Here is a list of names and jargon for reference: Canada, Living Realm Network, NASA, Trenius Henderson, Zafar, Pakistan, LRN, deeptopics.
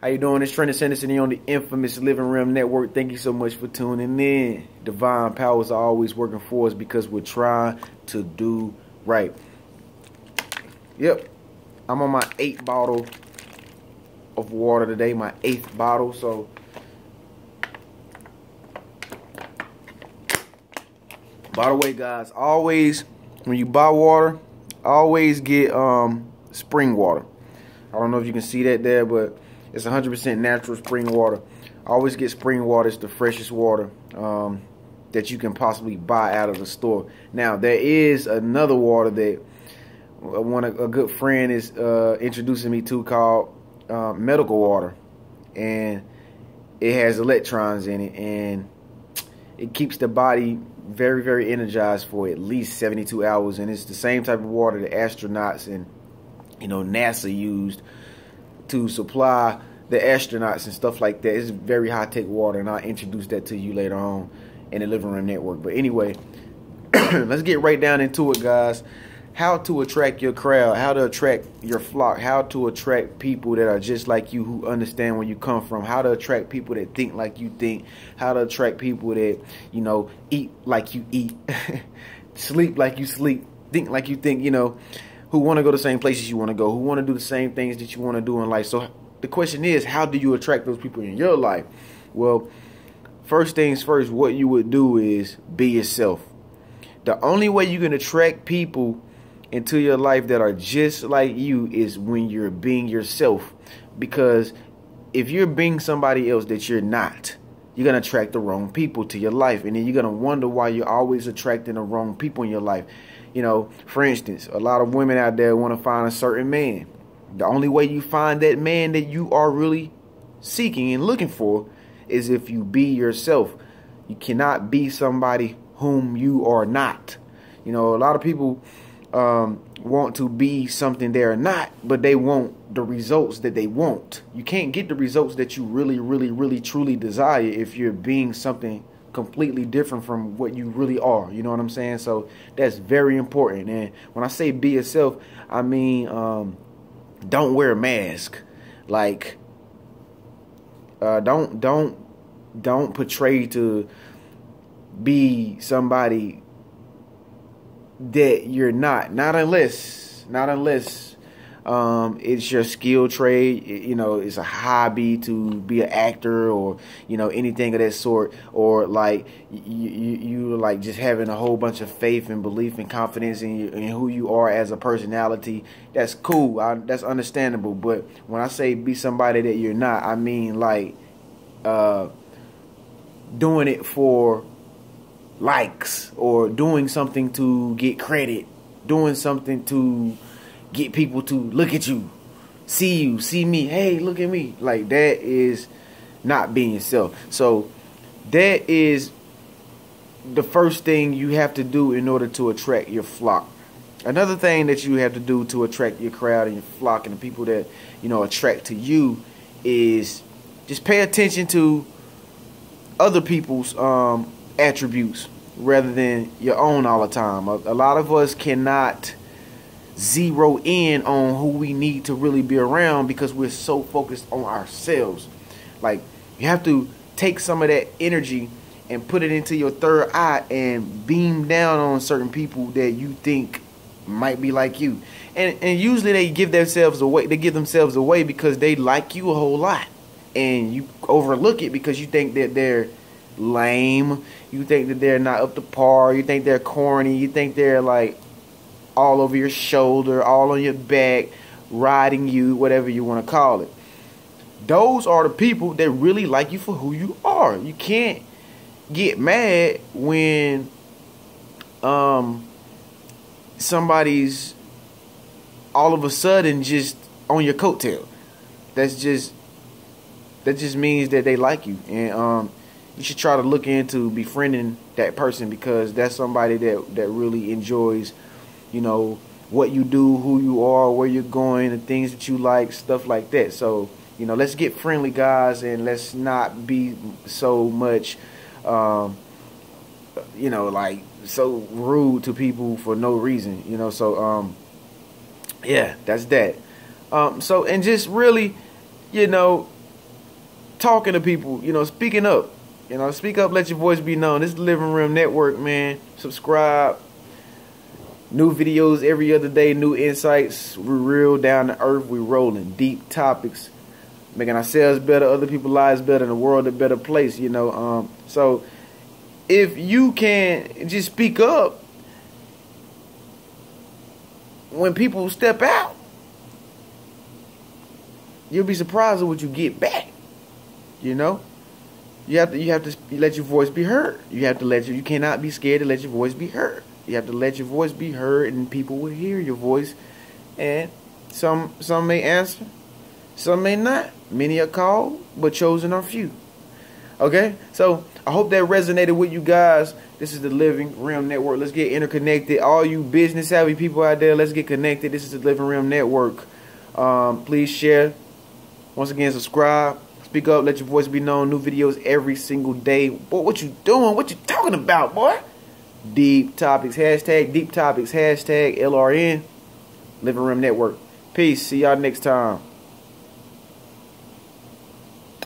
How you doing? It's Trenius Henderson here on the infamous Living Realm Network. Thank you so much for tuning in. Divine powers are always working for us because we're trying to do right. Yep. I'm on my 8th bottle of water today. My 8th bottle. So by the way, guys, always when you buy water, always get spring water. I don't know if you can see that there, but it's 100% natural spring water. I always get spring water. It's the freshest water that you can possibly buy out of the store. Now, there is another water that a good friend is introducing me to called medical water. And it has electrons in it. And it keeps the body very, very energized for at least 72 hours. And it's the same type of water that astronauts and, you know, NASA used to supply the astronauts and stuff like that. It's very high-tech water, and I'll introduce that to you later on in the Living Room Network. But anyway, let's get right down into it, guys. How to attract your crowd, how to attract your flock, how to attract people that are just like you, who understand where you come from, how to attract people that think like you think, how to attract people that, you know, eat like you eat, sleep like you sleep, think like you think, you know, who want to go the same places you want to go, who want to do the same things that you want to do in life. So the question is, how do you attract those people in your life? Well, first things first, what you would do is be yourself. The only way you can attract people into your life that are just like you is when you're being yourself. Because if you're being somebody else that you're not, you're going to attract the wrong people to your life. And then you're going to wonder why you're always attracting the wrong people in your life. You know, for instance, a lot of women out there want to find a certain man. The only way you find that man that you are really seeking and looking for is if you be yourself. You cannot be somebody whom you are not. You know, a lot of people want to be something they're not, but they want the results that they want. You can't get the results that you really, really, really, truly desire if you're being something completely different from what you really are. You know what I'm saying? So that's very important. And when I say be yourself, I mean don't wear a mask. Like don't portray to be somebody that you're not. Not unless it's your skill trade, you know, it's a hobby to be an actor or, you know, anything of that sort, or like you like just having a whole bunch of faith and belief and confidence in who you are as a personality. That's cool. That's understandable. But when I say be somebody that you're not, I mean like doing it for likes, or doing something to get credit, doing something to get people to look at you, see me, hey, look at me. Like, that is not being yourself. So that is the first thing you have to do in order to attract your flock. Another thing that you have to do to attract your crowd and your flock and the people that, you know, attract to you is just pay attention to other people's attributes rather than your own all the time. A lot of us cannot zero in on who we need to really be around because we're so focused on ourselves. Like, you have to take some of that energy and put it into your third eye and beam down on certain people that you think might be like you. And usually they give themselves away. They give themselves away because they like you a whole lot, and you overlook it because you think that they're lame, you think that they're not up to par, you think they're corny, you think they're like all over your shoulder, all on your back, riding you, whatever you want to call it. Those are the people that really like you for who you are. You can't get mad when somebody's all of a sudden just on your coattail. That just means that they like you, and you should try to look into befriending that person, because that's somebody that really enjoys, you know, what you do, who you are, where you're going, the things that you like, stuff like that. So, you know, let's get friendly, guys, and let's not be so much, you know, like so rude to people for no reason, you know. So, yeah, that's that. So, and just really, you know, talking to people, you know, speaking up. You know, speak up, let your voice be known. This is the Living Realm Network, man. Subscribe. New videos every other day, new insights. We're real, down to earth. We're rolling deep topics, making ourselves better, other people's lives better, and the world a better place, you know. So if you can just speak up when people step out, you'll be surprised at what you get back, you know. You have to let your voice be heard. You cannot be scared to let your voice be heard. You have to let your voice be heard, and people will hear your voice. And some may answer, some may not. Many are called, but chosen are few. Okay? So I hope that resonated with you guys. This is the Living Realm Network. Let's get interconnected. All you business savvy people out there, let's get connected. This is the Living Realm Network. Please share. Once again, subscribe. Speak up. Let your voice be known. New videos every single day. Boy, what you doing? What you talking about, boy? Deep topics, hashtag deep topics, hashtag LRN, Living Realm Network. Peace. See y'all next time.